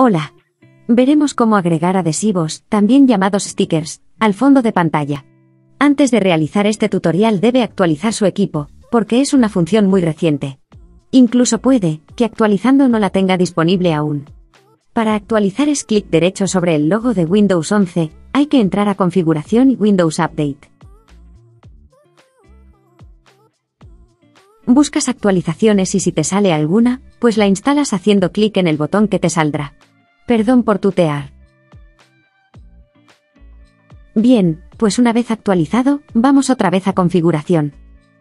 Hola. Veremos cómo agregar adhesivos, también llamados stickers, al fondo de pantalla. Antes de realizar este tutorial debe actualizar su equipo, porque es una función muy reciente. Incluso puede que actualizando no la tenga disponible aún. Para actualizar es clic derecho sobre el logo de Windows 11, hay que entrar a Configuración y Windows Update. Buscas actualizaciones y si te sale alguna, pues la instalas haciendo clic en el botón que te saldrá. Perdón por tutear. Bien, pues una vez actualizado, vamos otra vez a configuración.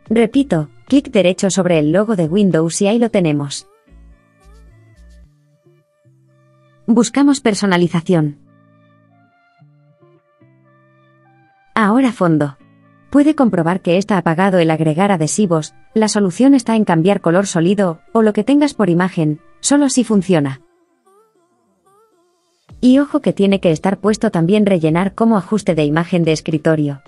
Repito, clic derecho sobre el logo de Windows y ahí lo tenemos. Buscamos personalización. Ahora fondo. Puede comprobar que está apagado el agregar adhesivos, la solución está en cambiar color sólido, o lo que tengas por imagen, solo si funciona. Y ojo que tiene que estar puesto también rellenar como ajuste de imagen de escritorio.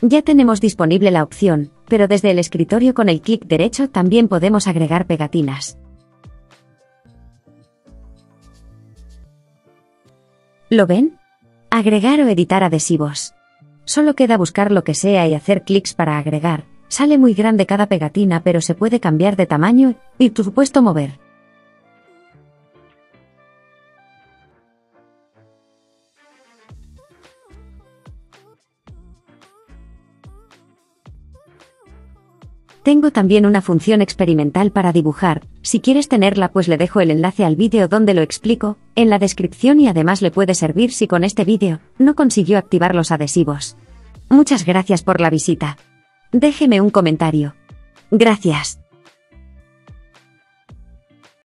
Ya tenemos disponible la opción, pero desde el escritorio con el clic derecho también podemos agregar pegatinas. ¿Lo ven? Agregar o editar adhesivos. Solo queda buscar lo que sea y hacer clics para agregar. Sale muy grande cada pegatina, pero se puede cambiar de tamaño y por supuesto mover. Tengo también una función experimental para dibujar, si quieres tenerla pues le dejo el enlace al vídeo donde lo explico, en la descripción y además le puede servir si con este vídeo no consiguió activar los adhesivos. Muchas gracias por la visita. Déjeme un comentario. Gracias.